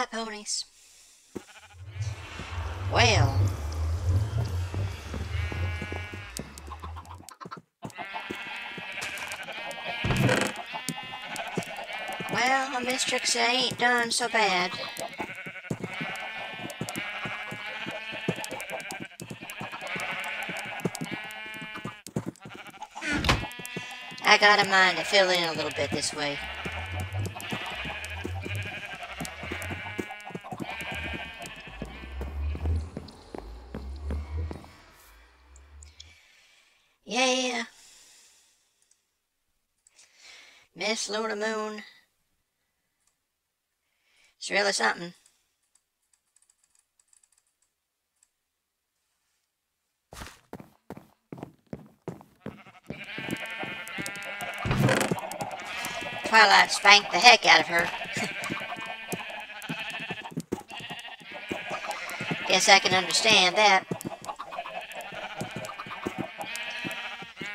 Hi, ponies. Well. Well, Miss Trixie ain't done so bad. I got a mind to fill in a little bit this way. Yeah. Miss Luna Moon. It's really something. Twilight spanked the heck out of her. Guess I can understand that.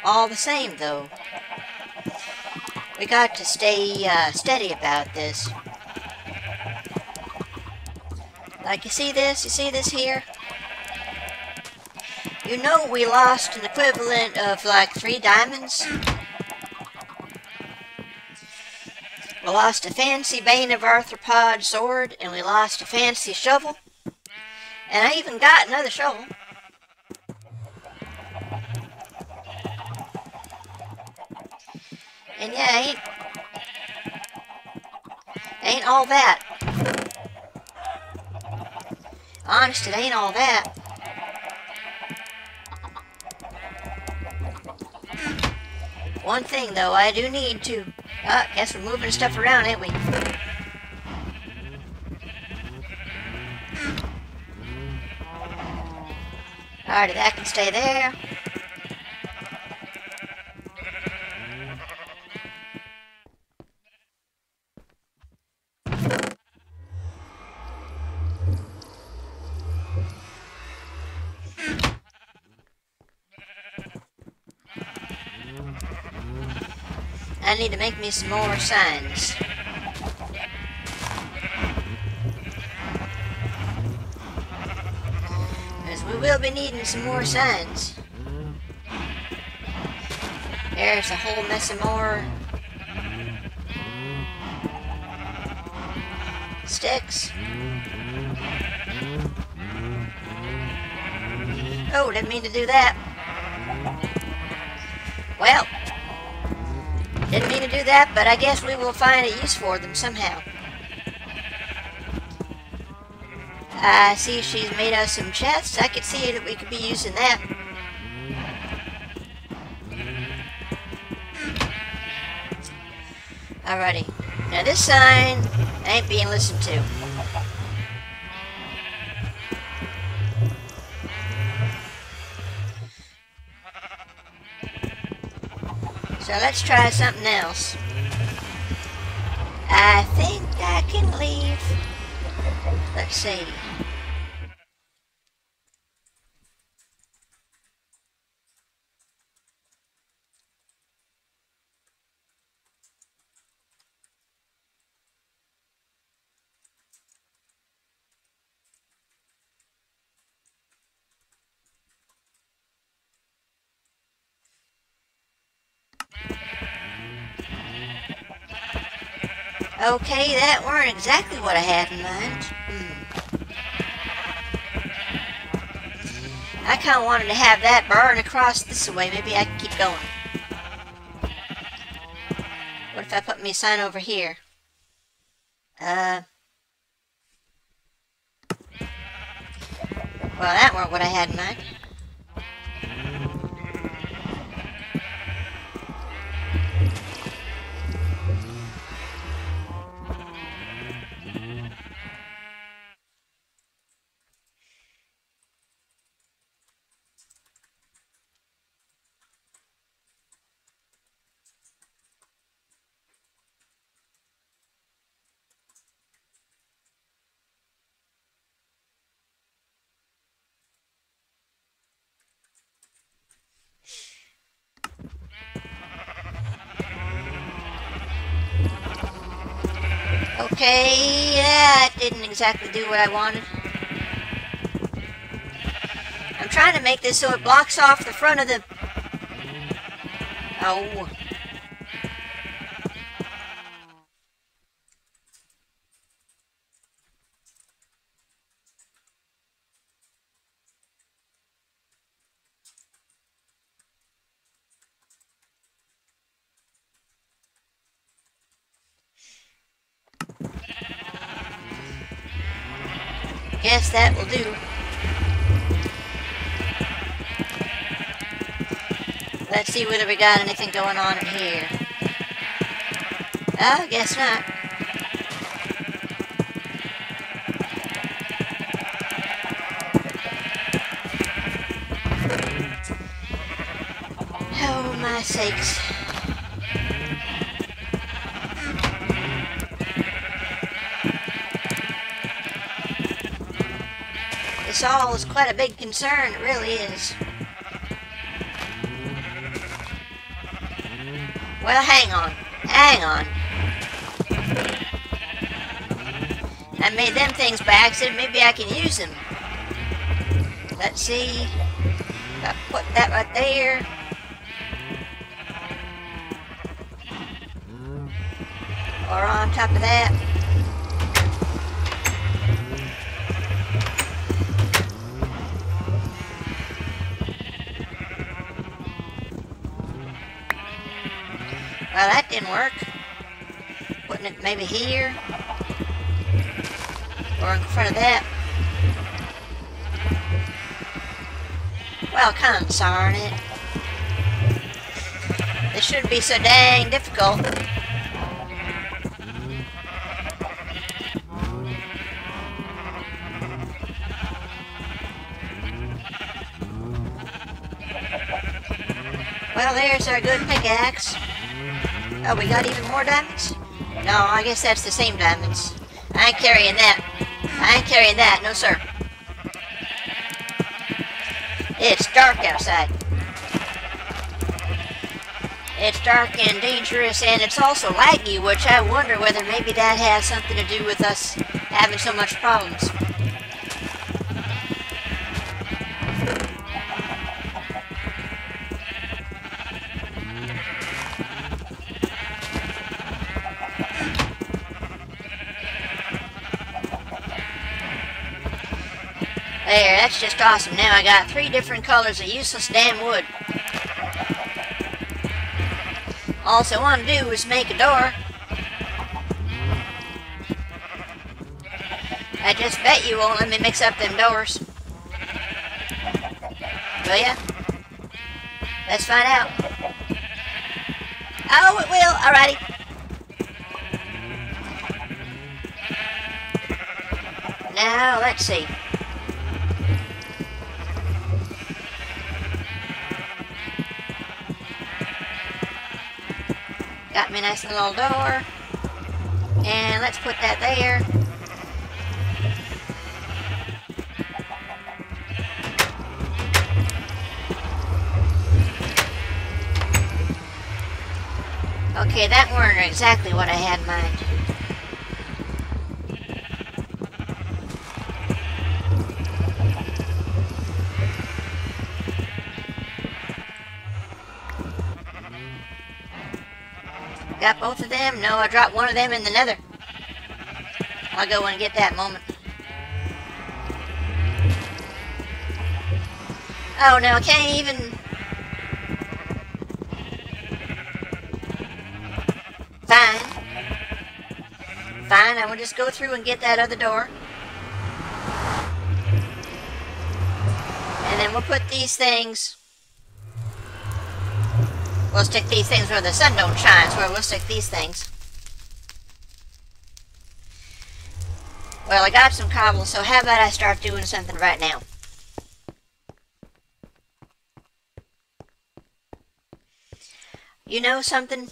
All the same, though, we got to stay steady about this. Like, you see this here? You know we lost an equivalent of, like, 3 diamonds? We lost a fancy Bane of Arthropod sword, and we lost a fancy shovel. And I even got another shovel. And yeah, ain't all that. Honest, it ain't all that. One thing, though, I do need to... guess we're moving stuff around, ain't we? Alrighty, that can stay there. I need to make me some more signs. Because we will be needing some more signs. There's a whole mess of more sticks. Oh, didn't mean to do that. Well. Didn't mean to do that, but I guess we will find a use for them somehow. I see she's made us some chests. I could see that we could be using that. Alrighty. Now this sign ain't being listened to. So let's try something else. I think I can leave. Let's see. Okay, that weren't exactly what I had in mind. I kind of wanted to have that burn across this way. Maybe I can keep going. What if I put me a sign over here? Well, that weren't what I had in mind. Okay, yeah, it didn't exactly do what I wanted. I'm trying to make this so it blocks off the front of the... Oh. Guess that will do. Let's see whether we got anything going on in here. Oh, guess not. Oh, my sakes. This all is quite a big concern, it really is. Well, hang on. Hang on. I made them things by accident. Maybe I can use them. Let's see. I put that right there. Or on top of that. Well, that didn't work. Putting it maybe here. Or in front of that. Well, consarn it. This shouldn't be so dang difficult. Well, there's our good pickaxe. Oh, we got even more diamonds? No, I guess that's the same diamonds. I ain't carrying that. I ain't carrying that, no sir. It's dark outside. It's dark and dangerous, and it's also laggy, which I wonder whether maybe that has something to do with us having so much problems. There, that's just awesome. Now I got 3 different colors of useless damn wood. All I want to do is make a door. I just bet you won't let me mix up them doors. Will ya? Let's find out. Oh, it will. Alrighty. Now, let's see. Got me a nice little door. And let's put that there. Okay, that weren't exactly what I had in mind. Got both of them? No, I dropped one of them in the nether. I'll go and get that in a moment. Oh, no, I can't even... Fine. Fine, I will just go through and get that other door. And then we'll put these things... We'll stick these things where the sun don't shine, so we'll stick these things. Well, I got some cobble, so how about I start doing something right now? You know something?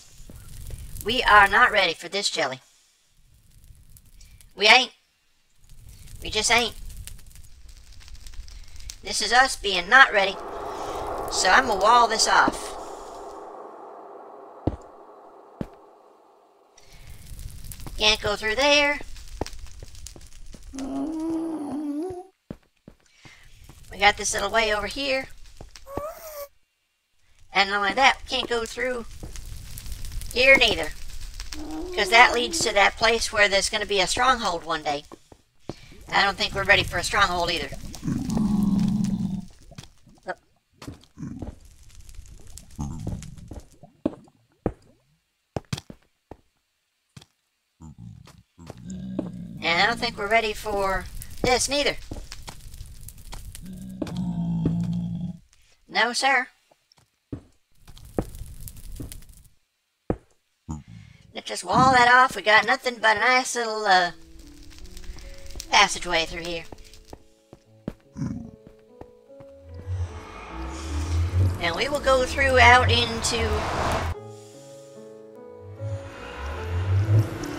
We are not ready for this jelly. We ain't. We just ain't. This is us being not ready. So I'm gonna wall this off. Can't go through there. We got this little way over here. And not only that, we can't go through here neither. Because that leads to that place where there's going to be a stronghold one day. I don't think we're ready for a stronghold either. And I don't think we're ready for this neither. No, sir. Let's just wall that off. We got nothing but a nice little passageway through here. And we will go through out into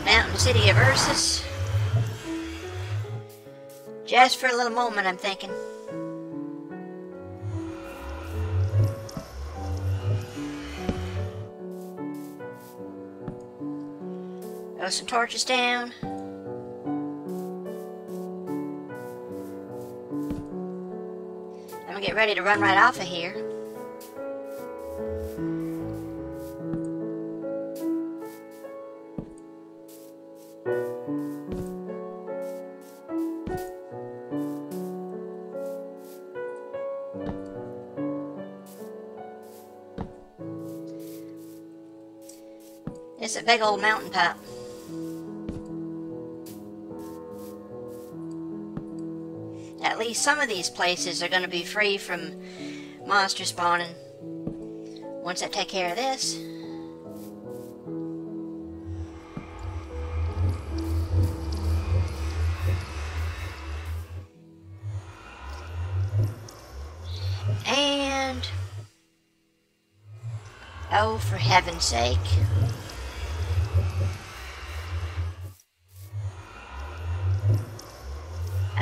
Mountain City of Versus. Just for a little moment, I'm thinking. Throw some torches down. I'm gonna get ready to run right off of here. It's a big old mountain top. At least some of these places are going to be free from monster spawning. Once I take care of this. And... oh, for heaven's sake.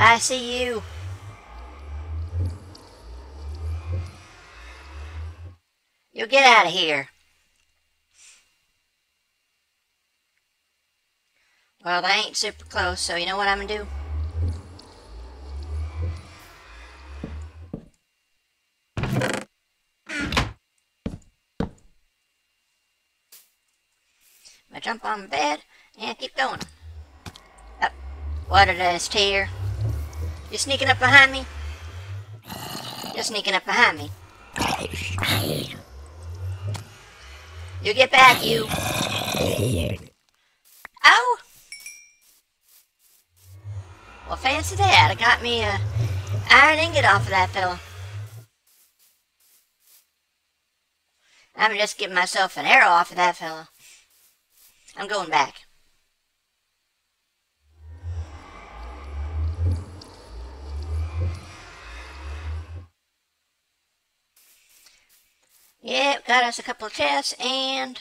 I see you. You'll get out of here. Well, they ain't super close, so you know what I'm gonna do? I jump on the bed and keep going. Up. What a dust here. You sneaking up behind me? You're sneaking up behind me. You get back, you. Oh! Well, fancy that. I got me a iron ingot off of that fella. I'm just giving myself an arrow off of that fella. I'm going back. Yeah, got us a couple of chests, and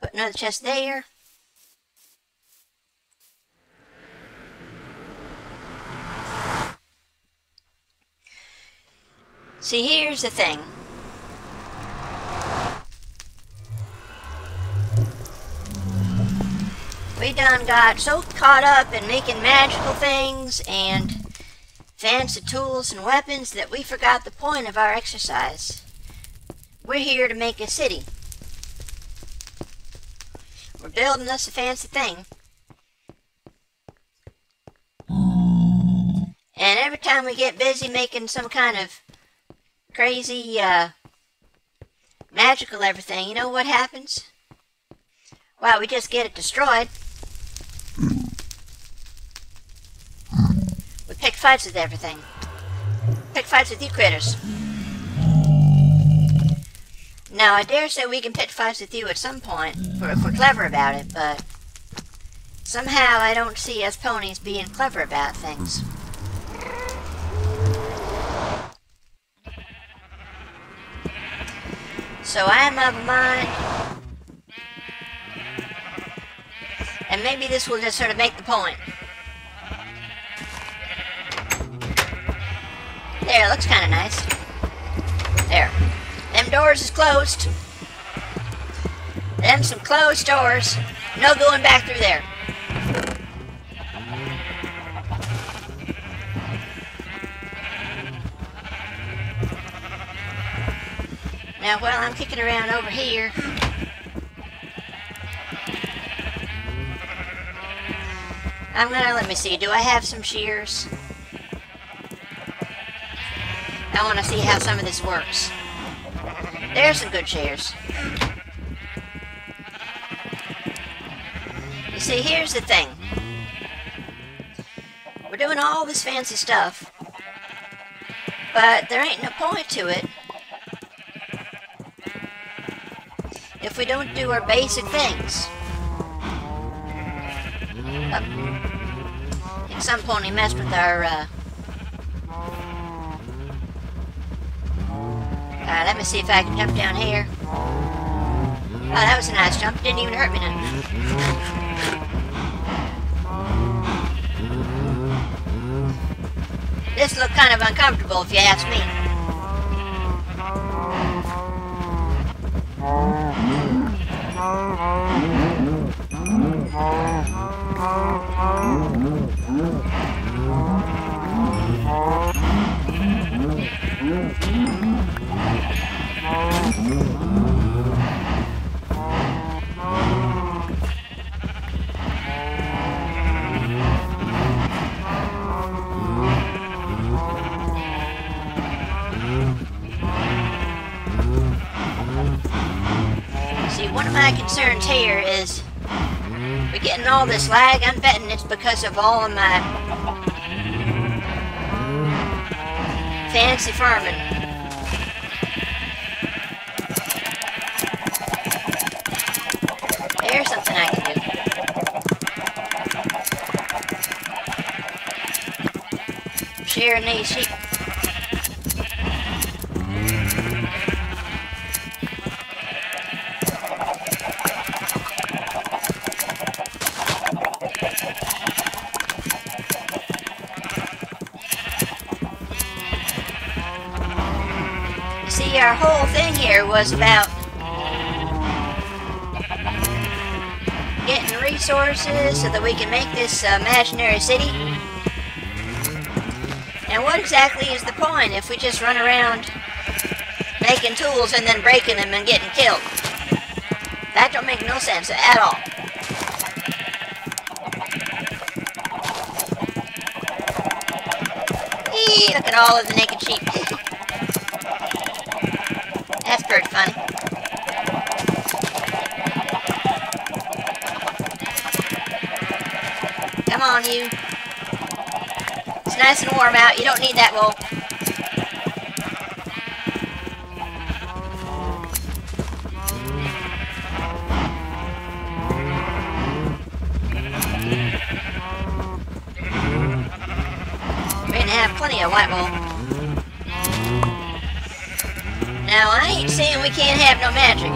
put another chest there. See, here's the thing. We done got so caught up in making magical things and fancy tools and weapons that we forgot the point of our exercise. We're here to make a city. We're building us a fancy thing. And every time we get busy making some kind of crazy, magical everything, you know what happens? Well, we just get it destroyed. Pick fights with everything. Pick fights with you critters. Now, I dare say we can pick fights with you at some point, if we're clever about it, but somehow I don't see us ponies being clever about things. So I am of a mind, and maybe this will just sort of make the point. There, it looks kind of nice. There. Them doors is closed. Them some closed doors. No going back through there. Now, while I'm kicking around over here, I'm gonna, let me see, do I have some shears? I wanna see how some of this works. There's some good shears. You see, here's the thing. We're doing all this fancy stuff, but there ain't no point to it if we don't do our basic things. At some point he messed with our, let me see if I can jump down here. Oh, that was a nice jump. Didn't even hurt me none. This looked kind of uncomfortable, if you ask me. Concerns here is we're getting all this lag. I'm betting it's because of all of my fancy farming. There's something I can do. Shearing these sheep. Our whole thing here was about getting resources so that we can make this imaginary city. And what exactly is the point if we just run around making tools and then breaking them and getting killed? That don't make no sense at all. Eee, look at all of the naked sheep. That's pretty funny. Come on, you. It's nice and warm out. You don't need that wool. We're gonna have plenty of white wool. Now, I ain't saying we can't have no magic.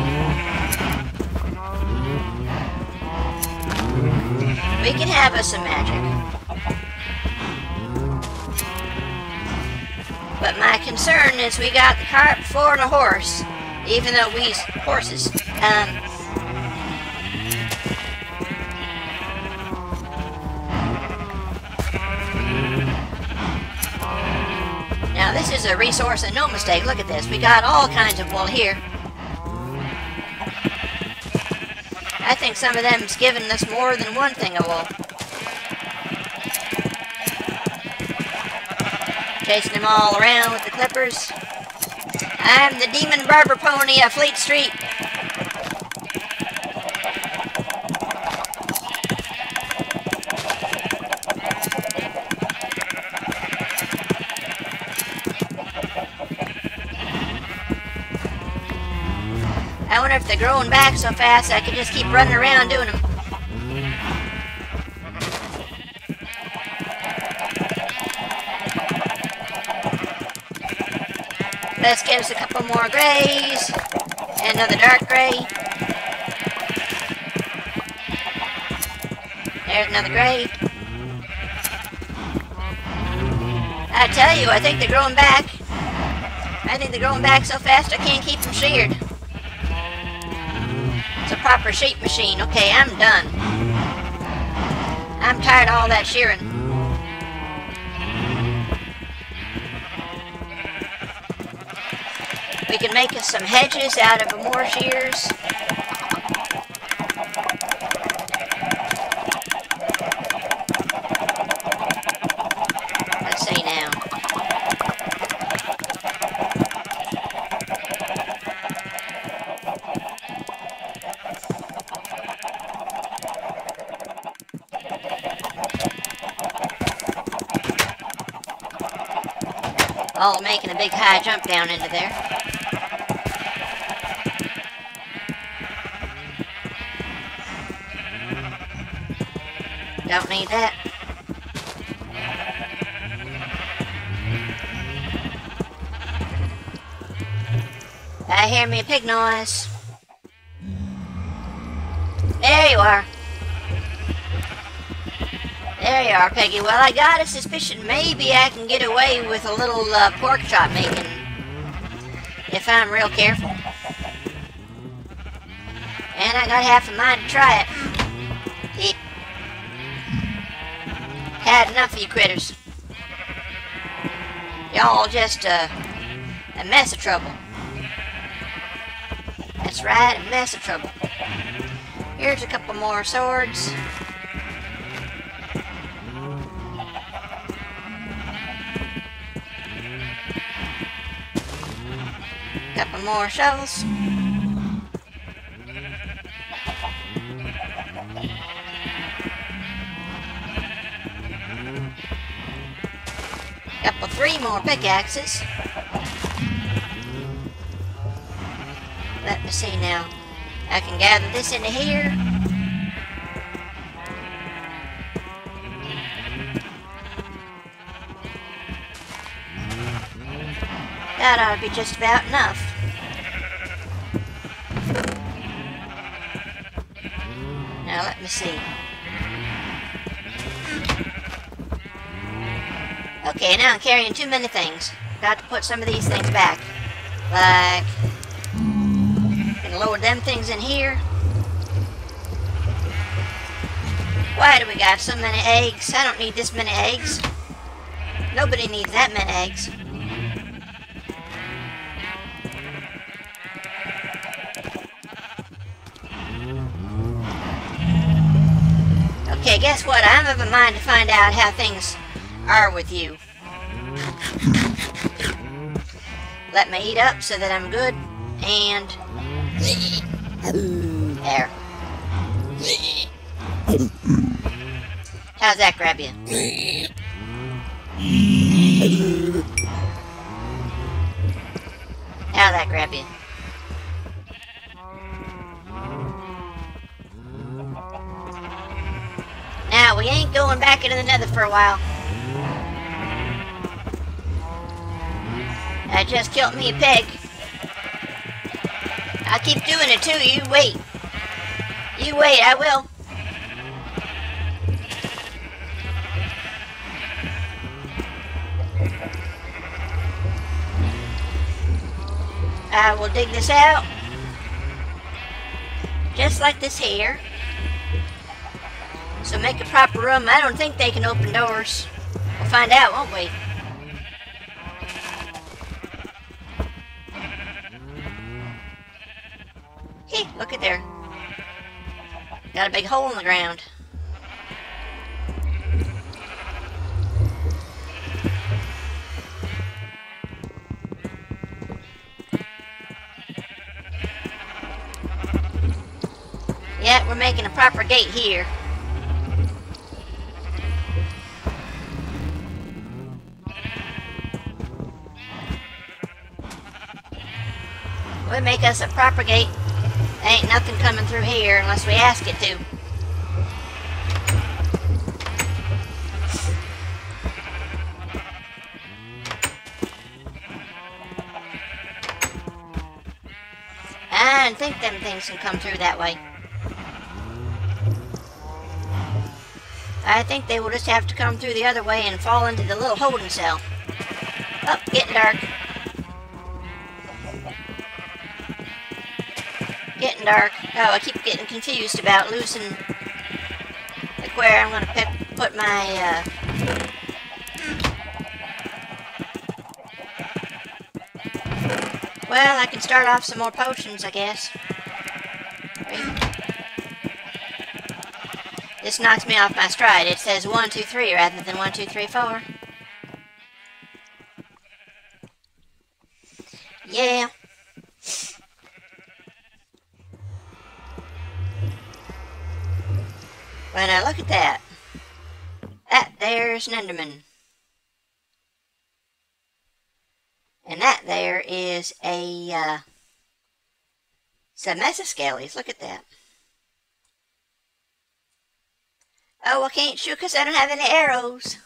We can have us some magic. But my concern is we got the cart before the horse, even though we's horses. Now this is a resource and no mistake. Look at this. We got all kinds of wool here. I think some of them's given us more than one thing of wool. Chasing them all around with the clippers. I'm the demon barber pony of Fleet Street. If they're growing back so fast, I could just keep running around doing them. Let's give us a couple more grays, and another dark gray. There's another gray. I tell you, I think they're growing back. I think they're growing back so fast I can't keep them sheared. That's a proper sheep machine. Okay, I'm done. I'm tired of all that shearing. We can make us some hedges out of more shears. Let's see now. Oh, making a big high jump down into there. Don't need that. I hear me a pig noise. There you are. There you are, Peggy. Well, I got a suspicion maybe I can get away with a little pork chop making if I'm real careful. And I got half a mind to try it. Had enough of you critters. Y'all just a mess of trouble. That's right, a mess of trouble. Here's a couple more swords. A couple more shovels. Couple three more pickaxes. Let me see now. I can gather this into here. That ought to be just about enough. Now let me see. Okay, now I'm carrying too many things. Got to put some of these things back. Like, gonna load them things in here. Why do we got so many eggs? I don't need this many eggs. Nobody needs that many eggs. Okay, guess what? I'm of a mind to find out how things are with you. Let me eat up so that I'm good, and there. How's that grab you? How'd that grab you? Now we ain't going back into the nether for a while. I just killed me a pig. I'll keep doing it too, you wait. You wait, I will. I will dig this out. Just like this here. So make a proper room. I don't think they can open doors. We'll find out, won't we? Hey, look at there. Got a big hole in the ground. Yeah, we're making a proper gate here. We make us a proper gate. Ain't nothing coming through here unless we ask it to. I don't think them things can come through that way. I think they will just have to come through the other way and fall into the little holding cell. Oh, getting dark. Getting dark. Oh, I keep getting confused about losing, like, where I'm going to put my, Well, I can start off some more potions, I guess. This knocks me off my stride. It says 1, 2, 3 rather than 1, 2, 3, 4. Yeah. Well, now look at that. That there's an Enderman. And that there is a, some Mesa Skellys. Look at that. Oh, I can't shoot because I don't have any arrows.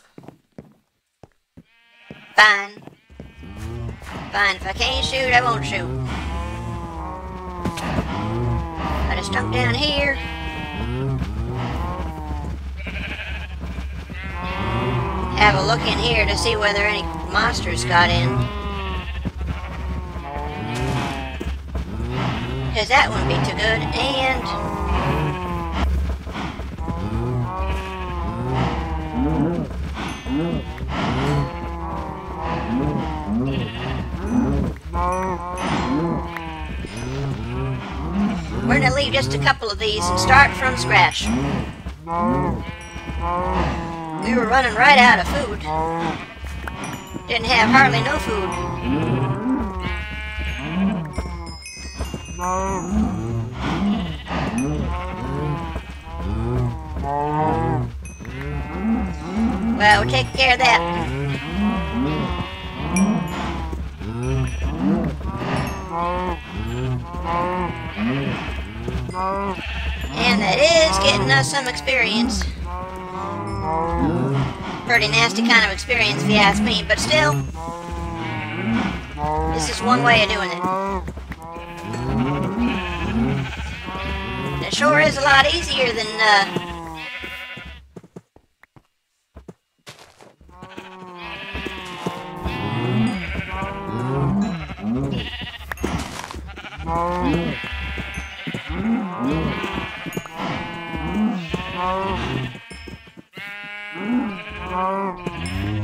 Fine. Fine, if I can't shoot, I won't shoot. I just jump down here. Have a look in here to see whether any monsters got in. Because that wouldn't be too good, and... We're gonna leave just a couple of these and start from scratch. We were running right out of food. Didn't have hardly no food. Well, we'll take care of that. And that is getting us some experience. Pretty nasty kind of experience if you ask me, but still, this is one way of doing it. It sure is a lot easier than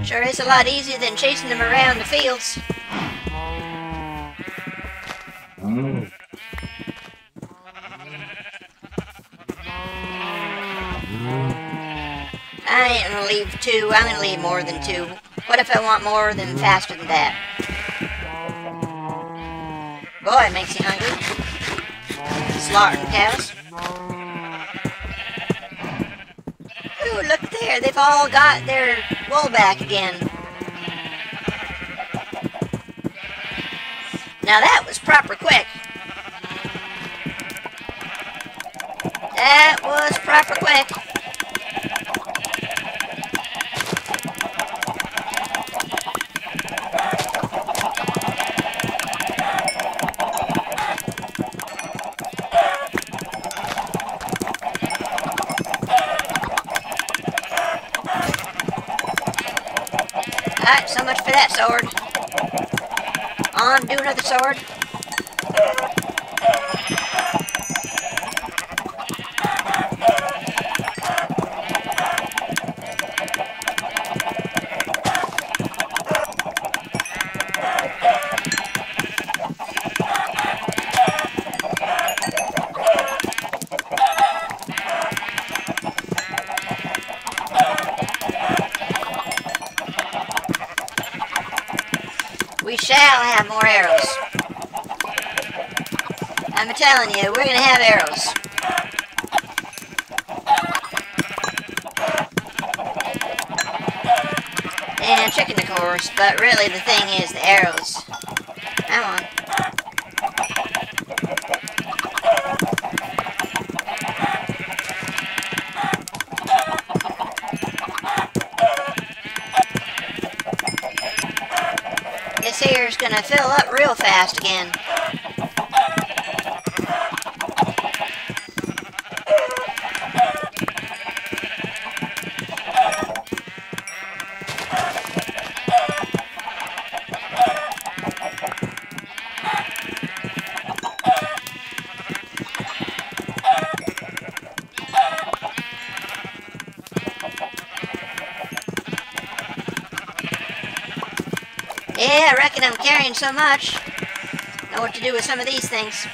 Sure, it's a lot easier than chasing them around the fields. I ain't gonna leave two, I'm gonna leave more than two. What if I want more than faster than that? Boy, it makes you hungry. Slaughtering cows. Ooh, look there, they've all got their wool back again. Now that was proper quick. That was proper quick. So much for that sword. On to another sword. More arrows. I'm telling you, we're gonna have arrows. And chicken, of course, but really the thing is the arrows. Come on. Here's gonna fill up real fast again. I reckon I'm carrying so much. I know what to do with some of these things.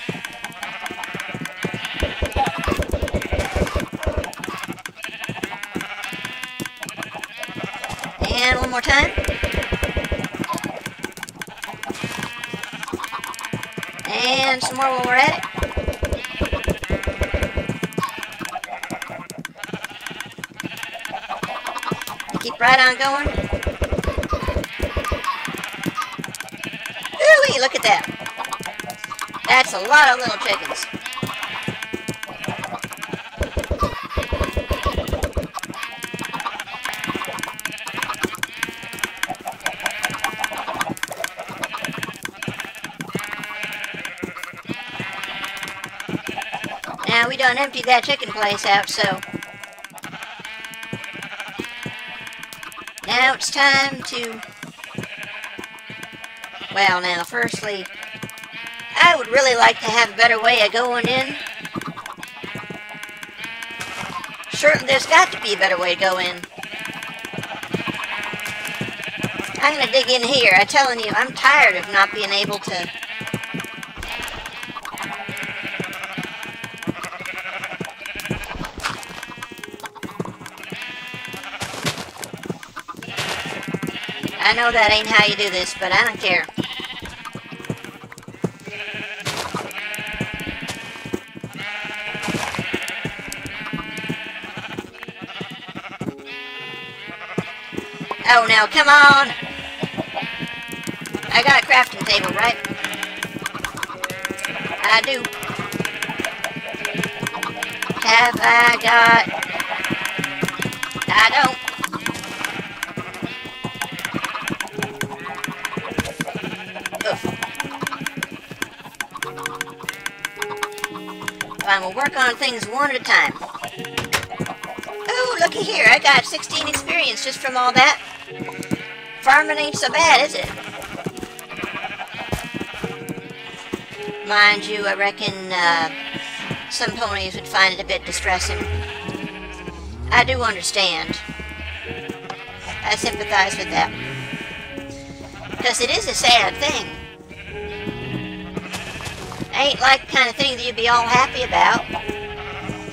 And one more time. And some more while we're at it. Keep right on going. Ooh-wee, look at that. That's a lot of little chickens. Now, we done emptied that chicken place out, so... now it's time to, well now firstly, I would really like to have a better way of going in. Certainly there's got to be a better way to go in. I'm going to dig in here. I'm telling you, I'm tired of not being able to. I know that ain't how you do this, but I don't care. Oh, now, come on! I got a crafting table, right? I do. Have I got... I don't. We'll work on things one at a time. Ooh, looky here. I got 16 experience just from all that. Farming ain't so bad, is it? Mind you, I reckon some ponies would find it a bit distressing. I do understand. I sympathize with that. Because it is a sad thing. Ain't like the kind of thing that you'd be all happy about.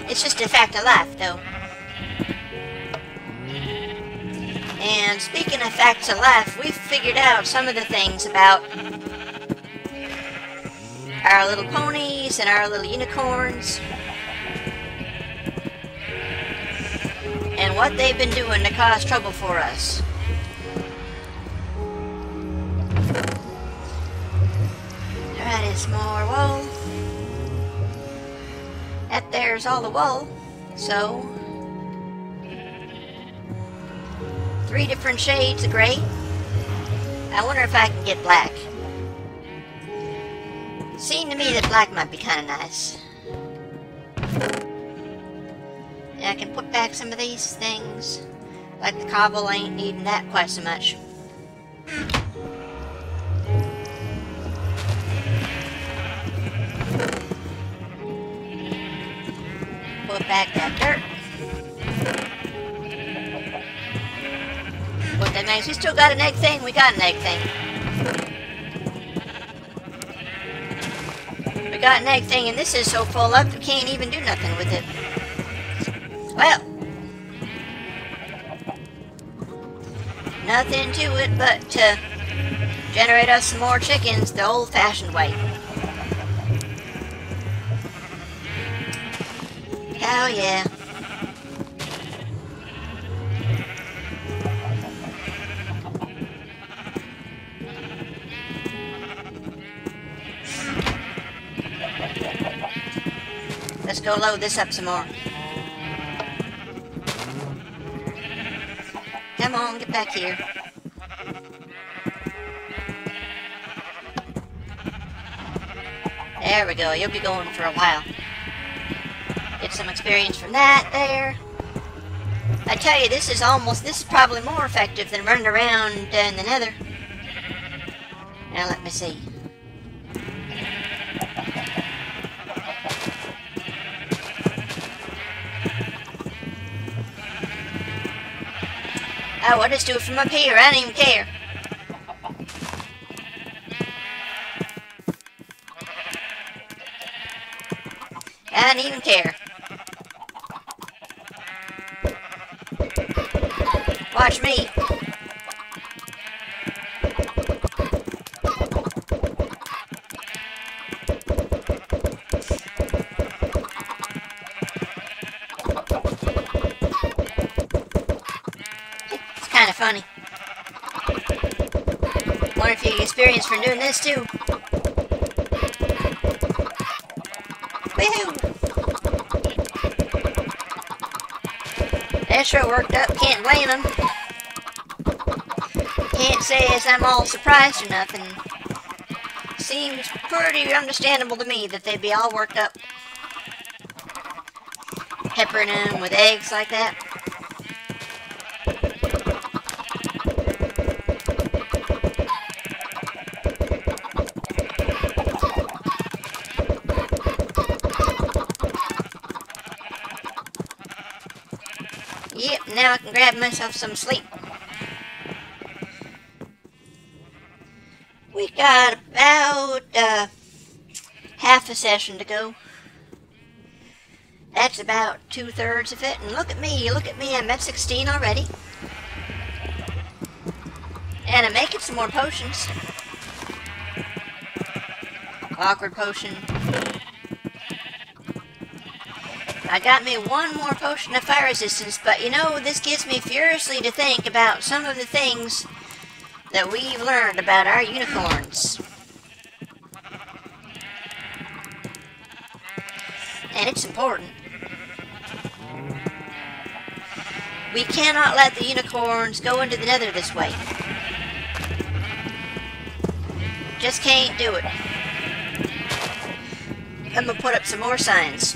It's just a fact of life, though. And speaking of facts of life, we've figured out some of the things about our little ponies and our little unicorns and what they've been doing to cause trouble for us. That is more wool. That there's all the wool. So, 3 different shades of gray. I wonder if I can get black. Seemed to me that black might be kind of nice. Yeah, I can put back some of these things. Like the cobble, I ain't needing that quite so much. Put back that dirt. What that means, we still got an egg thing. We got an egg thing. We got an egg thing, and this is so full up we can't even do nothing with it. Well, nothing to it but to generate us some more chickens the old-fashioned way. Oh yeah. Let's go load this up some more. Come on, get back here. There we go, you'll be going for a while. Get some experience from that there. I tell you, this is probably more effective than running around in the nether. Now let me see. Oh, I'll just do it from up here. I don't even care. I don't even care. Watch me. It's kind of funny. Wonder if you get experience from doing this too. Woohoo! That sure worked up. Can't blame him. Can't say as I'm all surprised or nothing. Seems pretty understandable to me that they'd be all worked up. Peppering them with eggs like that. Yep, now I can grab myself some sleep. We got about half a session to go. That's about 2/3 of it. And look at me, I'm at 16 already. And I'm making some more potions. Awkward potion. I got me one more potion of fire resistance, but you know, this gets me furiously to think about some of the things that we've learned about our unicorns. And it's important. We cannot let the unicorns go into the nether this way. Just can't do it. I'm gonna put up some more signs.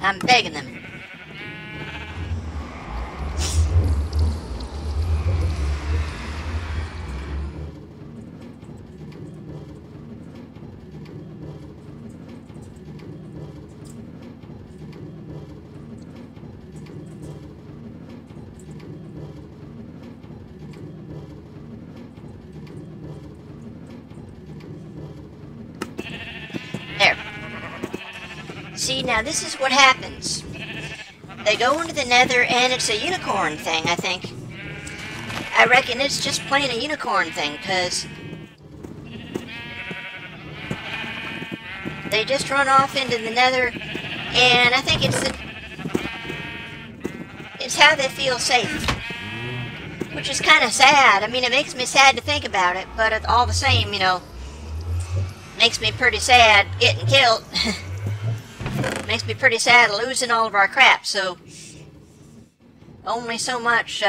I'm begging them. See, now this is what happens. They go into the nether and it's a unicorn thing, I think. I reckon it's just plain a unicorn thing, because they just run off into the nether, and I think it's how they feel safe. Which is kind of sad. I mean, it makes me sad to think about it, but all the same, you know, makes me pretty sad getting killed. Makes me pretty sad losing all of our crap, so only so much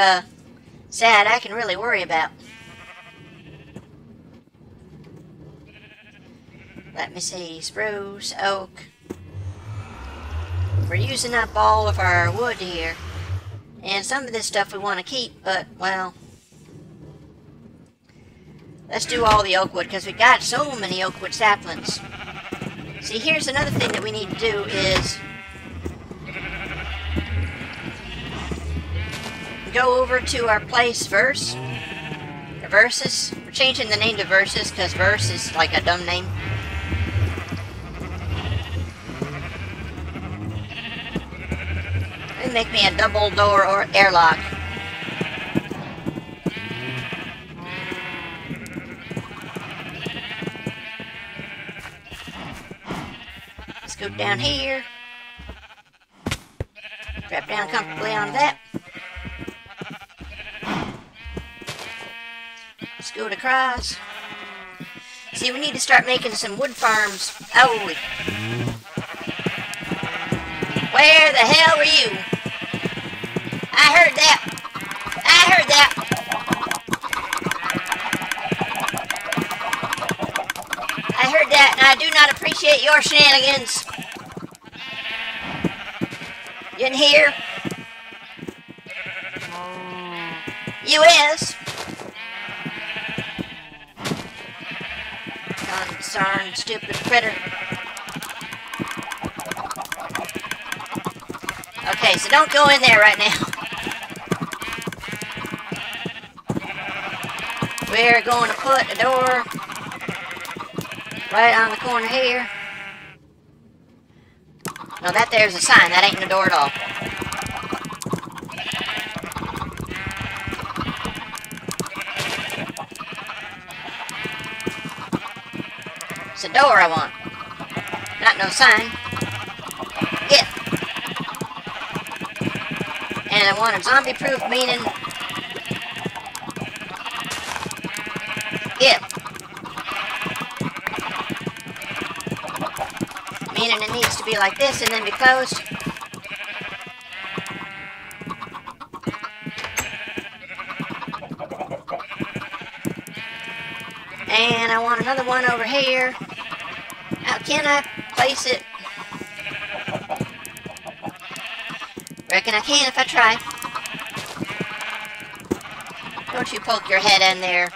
sad I can really worry about. Let me see, spruce, oak. We're using up all of our wood here, and some of this stuff we want to keep, but well, let's do all the oak wood because we got so many oak wood saplings. See, here's another thing that we need to do is go over to our place Versus. We're changing the name to Versus because Verse is like a dumb name. They make me a double door or airlock. Go down here. Drop down comfortably on that. Scoot across. See, we need to start making some wood farms. Oh, where the hell were you? I heard that. I heard that. I heard that, and I do not appreciate your shenanigans. You in here? You is? this darn stupid critter. Okay, so don't go in there right now. We're going to put a door right on the corner here. No, that there's a sign. That ain't no door at all. It's a door I want. Not no sign. Yeah. And I want a zombie-proof, meaning... yeah. Meaning it needs to be like this and then be closed. And I want another one over here. How can I place it? Reckon I can if I try. Don't you poke your head in there,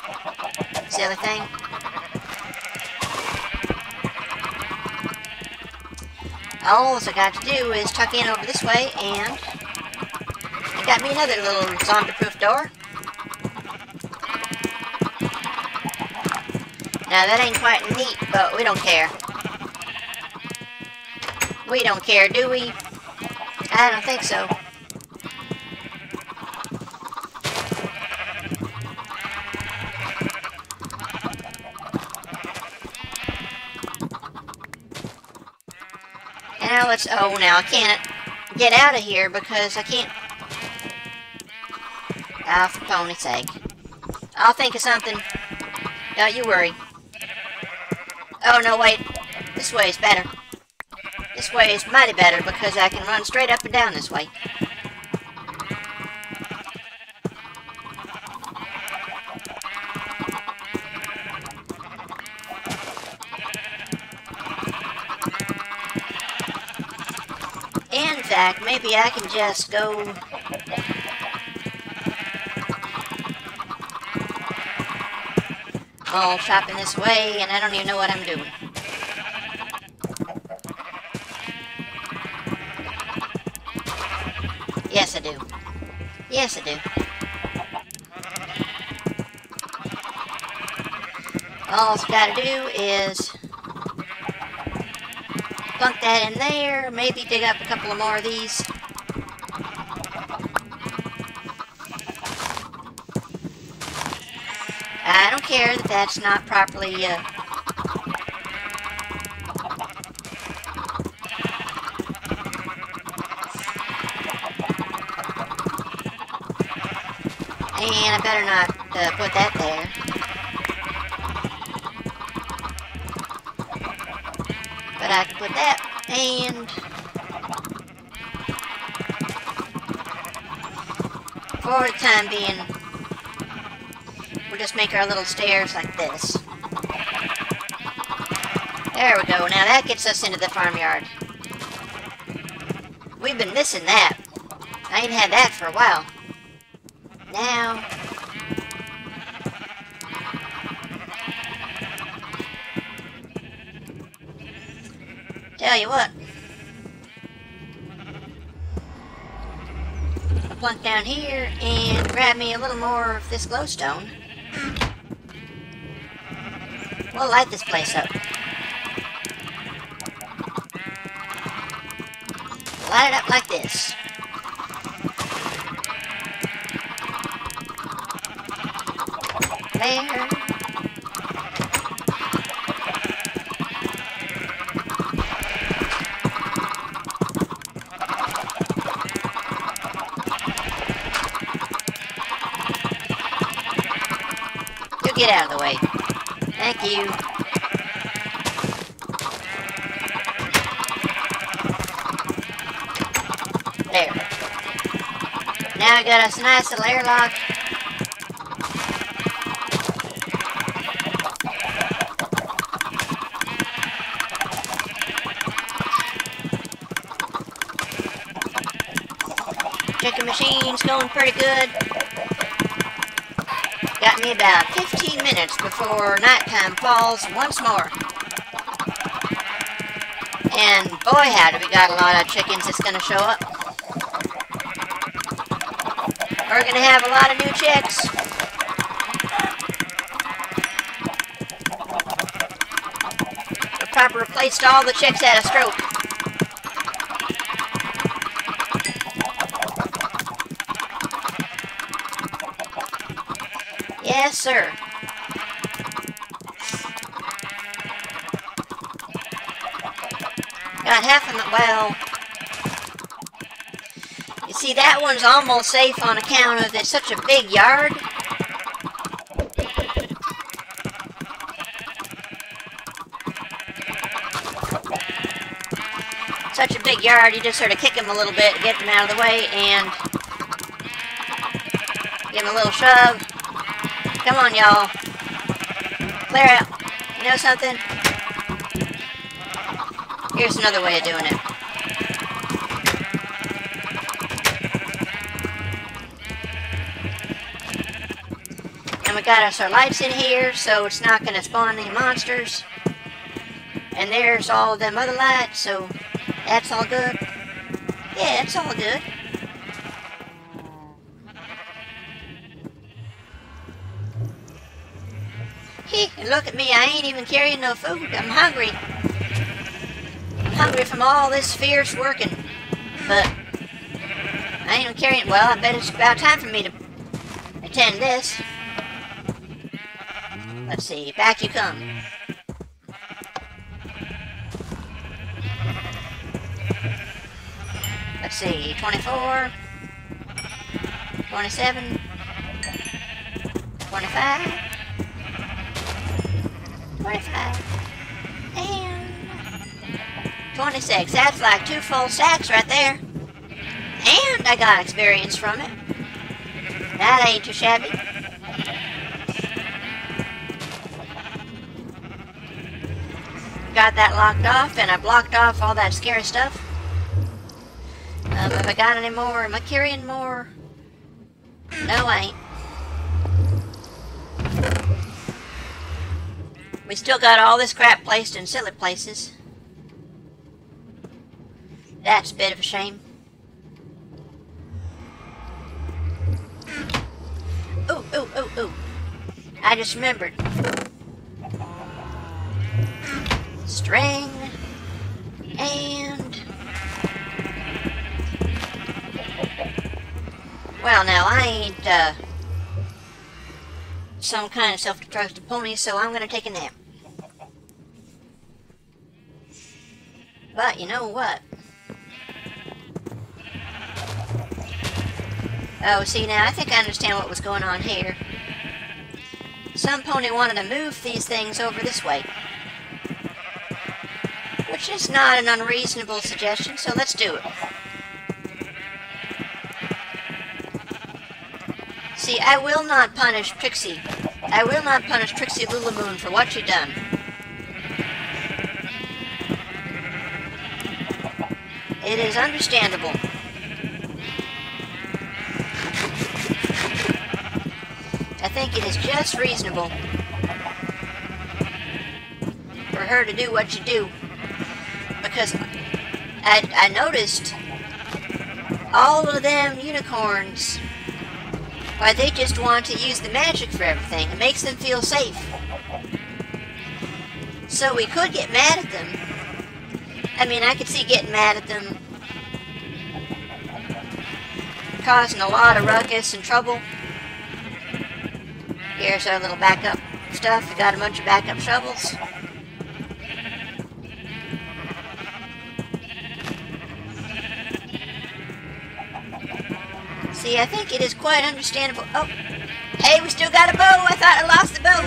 silly thing. All I got to do is tuck in over this way, and I got me another little zombie-proof door. Now that ain't quite neat, but we don't care. We don't care, do we? I don't think so. And now let's... oh, now I can't get out of here because I can't... ah, for pony's sake. I'll think of something. Don't you worry. Oh, no, wait. This way is better. This way is mighty better because I can run straight up and down this way. In fact, maybe I can just go... all shopping this way, and I don't even know what I'm doing. Yes, I do. Yes, I do. All I've got to do is plunk that in there, maybe dig up a couple of more of these. I don't care that that's not properly, and I better not, put that there. But I can put that, and... for the time being... we'll just make our little stairs like this. There we go. Now that gets us into the farmyard. We've been missing that. I ain't had that for a while. Now... tell you what. I'll plunk down here and grab me a little more of this glowstone. We'll light this place up. Light it up like this. There. You get out of the way. Thank you. There. Now I got us a nice little airlock. Chicken machine's going pretty good. Got me about 15 minutes before nighttime falls once more. And boy howdy, we got a lot of chickens that's gonna show up. We're gonna have a lot of new chicks. We probably replaced all the chicks that had a stroke. Yes, sir. Got half of them, well, you see that one's almost safe on account of it's such a big yard. Such a big yard, you just sort of kick them a little bit, get them out of the way, and give them a little shove. Come on, y'all. Clear out. You know something? Here's another way of doing it. And we got us our lights in here, so it's not going to spawn any monsters. And there's all of them other lights, so that's all good. Yeah, that's all good. And look at me, I ain't even carrying no food. I'm hungry. I'm hungry from all this fierce working. But I ain't even carrying... Well, I bet it's about time for me to attend this. Let's see. Back you come. Let's see. 24. 27. 25. 25, and 26. That's like 2 full stacks right there. And I got experience from it. That ain't too shabby. Got that locked off, and I blocked off all that scary stuff. Have I got any more? Am I carrying more? No, I ain't. We still got all this crap placed in silly places. That's a bit of a shame. Ooh, ooh, ooh, ooh. I just remembered. String. And... Well, now, I ain't, some kind of self-destructive pony, so I'm gonna take a nap. But you know what? Oh, see now, I think I understand what was going on here. Some pony wanted to move these things over this way. Which is not an unreasonable suggestion, so let's do it. See, I will not punish Trixie. I will not punish Trixie Lulamoon for what she done. It is understandable. I think it is just reasonable for her to do what she do. Because I noticed all of them unicorns... Why, they just want to use the magic for everything. It makes them feel safe. So we could get mad at them. I mean, I could see getting mad at them. Causing a lot of ruckus and trouble. Here's our little backup stuff. We got a bunch of backup shovels. See, I think it is quite understandable. Oh, hey, we still got a bow. I thought I lost the bow.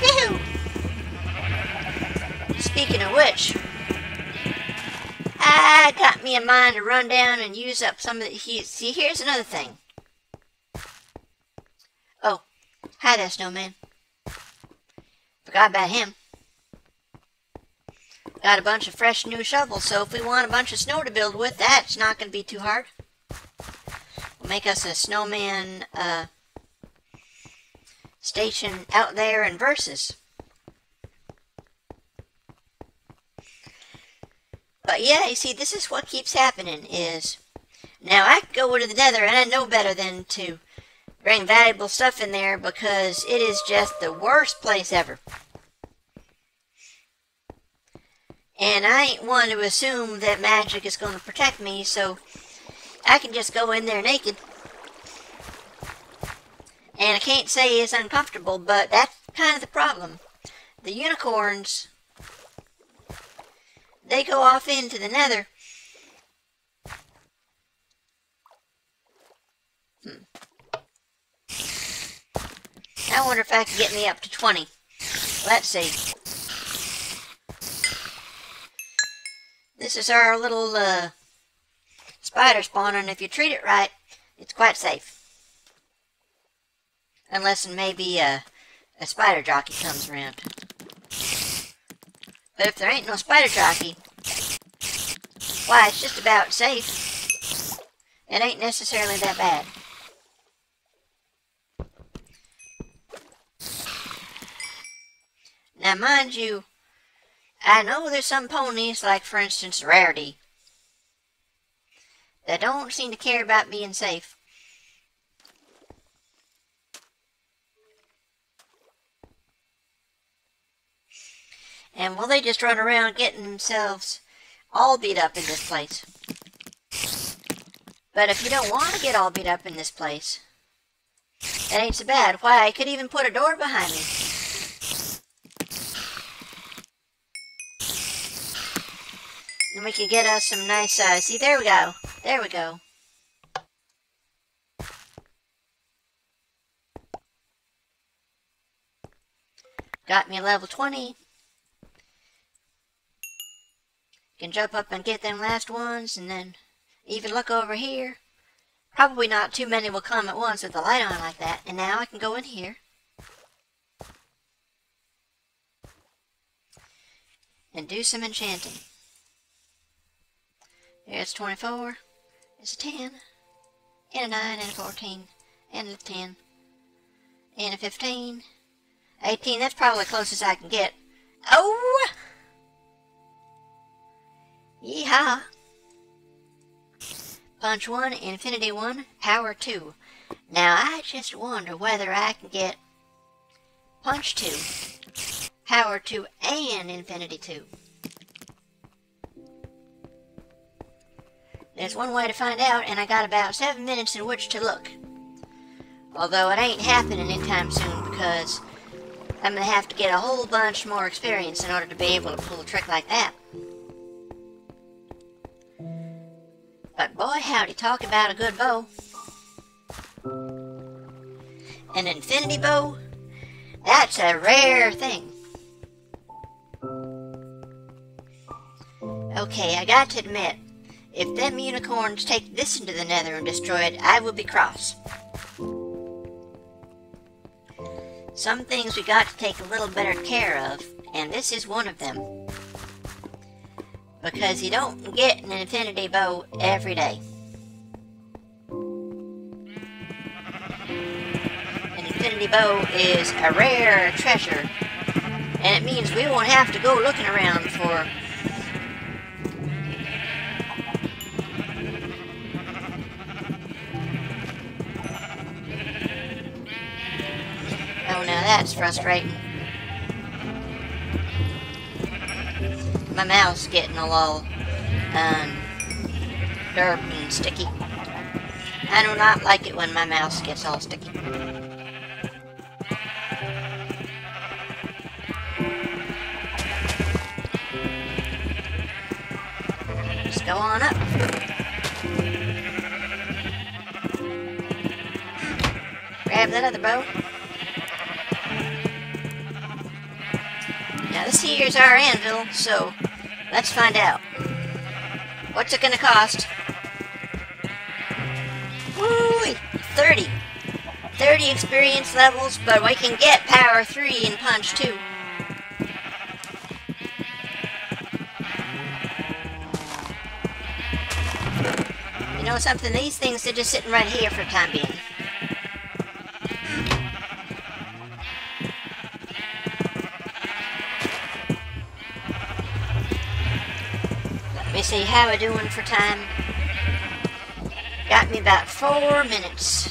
Woohoo! Speaking of which, I got me in mind to run down and use up some of the... See, here's another thing. Oh, hi there, snowman. Forgot about him. Got a bunch of fresh new shovels, so if we want a bunch of snow to build with, that's not going to be too hard. Make us a snowman station out there in Versus. Yeah, you see, this is what keeps happening is... Now, I could go into the Nether, and I know better than to bring valuable stuff in there, because it is just the worst place ever. And I ain't one to assume that magic is going to protect me, so I can just go in there naked. And I can't say it's uncomfortable, but that's kind of the problem. The unicorns, they go off into the Nether. I wonder if I can get me up to 20. Let's see. This is our little spider spawn, and if you treat it right, it's quite safe. Unless maybe a spider jockey comes around. But if there ain't no spider jockey, why, it's just about safe. It ain't necessarily that bad. Now, mind you, I know there's some ponies, like, for instance, Rarity, that don't seem to care about being safe. And, well, they just run around getting themselves all beat up in this place. But if you don't want to get all beat up in this place, it ain't so bad. Why, I could even put a door behind me. And we could get us some nice, see, there we go. There we go. Got me a level 20. Can jump up and get them last ones, and then even look over here. Probably not too many will come at once with the light on like that. And now I can go in here. And do some enchanting. There's 24, it's a 10, and a 9, and a 14, and a 10, and a 15, 18, that's probably the closest I can get. Oh! Yeehaw! Punch 1, Infinity 1, Power 2. Now I just wonder whether I can get Punch 2, Power 2, and Infinity 2. There's one way to find out, and I got about 7 minutes in which to look. Although it ain't happening anytime soon, because I'm going to have to get a whole bunch more experience in order to be able to pull a trick like that. But boy howdy, talk about a good bow. An infinity bow? That's a rare thing. Okay, I got to admit, if them unicorns take this into the Nether and destroy it, I will be cross. Some things we got to take a little better care of, and this is one of them. Because you don't get an infinity bow every day. An infinity bow is a rare treasure, and it means we won't have to go looking around for That's frustrating. My mouth's getting a little dirt and sticky. I do not like it when my mouth gets all sticky. Just go on up. Grab that other bow. This here's our anvil, so let's find out. What's it gonna cost? Woo-wee! 30. 30 experience levels, but we can get power 3 and punch 2. You know something? These things are just sitting right here for the time being. me see how we're doing for time. Got me about 4 minutes.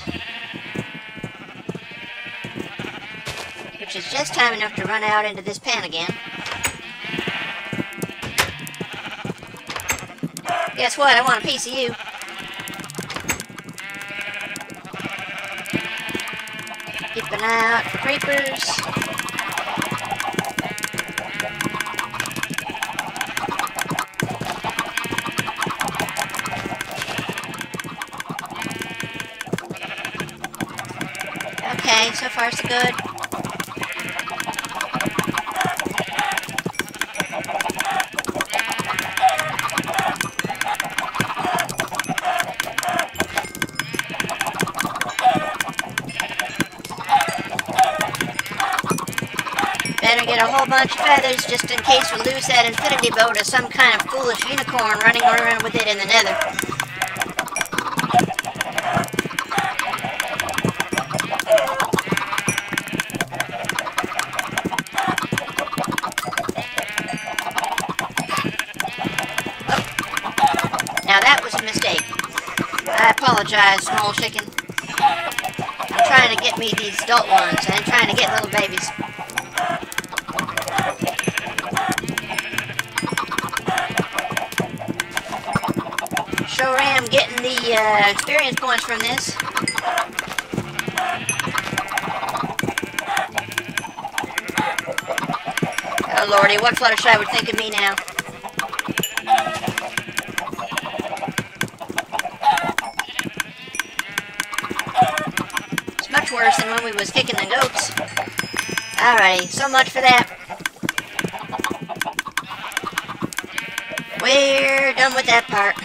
Which is just time enough to run out into this pan again. Guess what? I want a piece of you. Keep an eye out for creepers. Okay, so far so good. Get a whole bunch of feathers just in case we lose that infinity bow to some kind of foolish unicorn running around with it in the nether. Oh. Now that was a mistake. I apologize, small chicken. I'm trying to get me these adult ones, and I'm trying to get little babies. Sure am getting the experience points from this. Oh lordy, what Fluttershy would think of me now. It's much worse than when we was kicking the goats. Alrighty, so much for that. We're done with that part.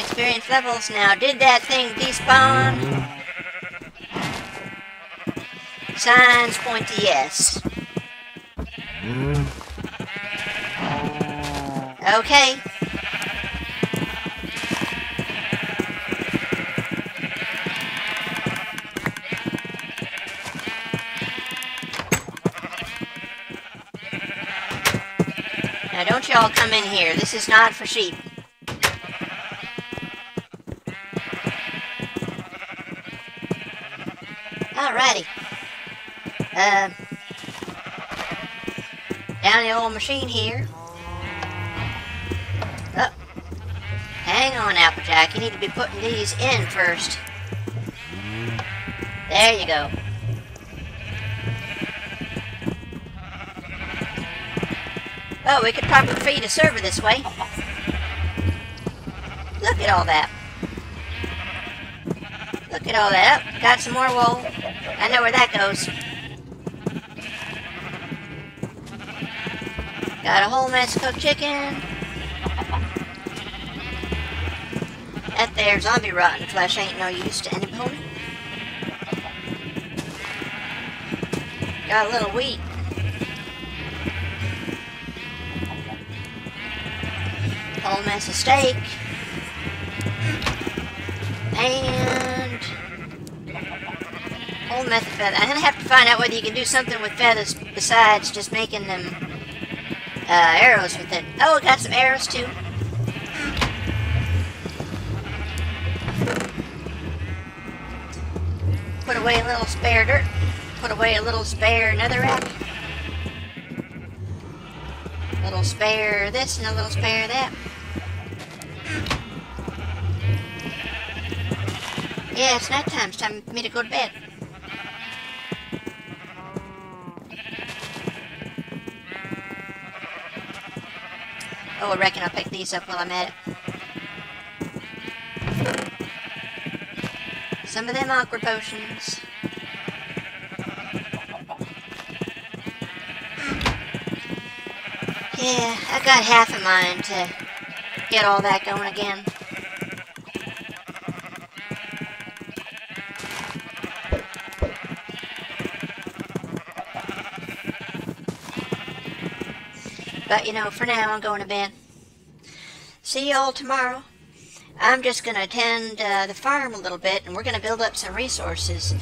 Experience levels now. Did that thing despawn? Signs point to yes. Okay. Now don't y'all come in here. This is not for sheep. Alrighty. Down the old machine here. Oh. Hang on, Applejack. You need to be putting these in first. There you go. Oh, we could probably feed a server this way. Look at all that. Look at all that. Oh, got some more wool. I know where that goes. Got a whole mess of cooked chicken. That there zombie rotten flesh ain't no use to anybody. Got a little wheat. Whole mess of steak. And whole mess of feathers. I'm gonna have to find out whether you can do something with feathers besides just making them arrows with it. Oh, got some arrows too. Put away a little spare dirt. Put away a little spare netherrack. A little spare this and a little spare that. Yeah, it's night time. It's time for me to go to bed. Oh, I reckon I'll pick these up while I'm at it. Some of them awkward potions. Yeah, I got half a mind to get all that going again. But, you know, for now, I'm going to bed. See y'all tomorrow. I'm just going to attend the farm a little bit, and we're going to build up some resources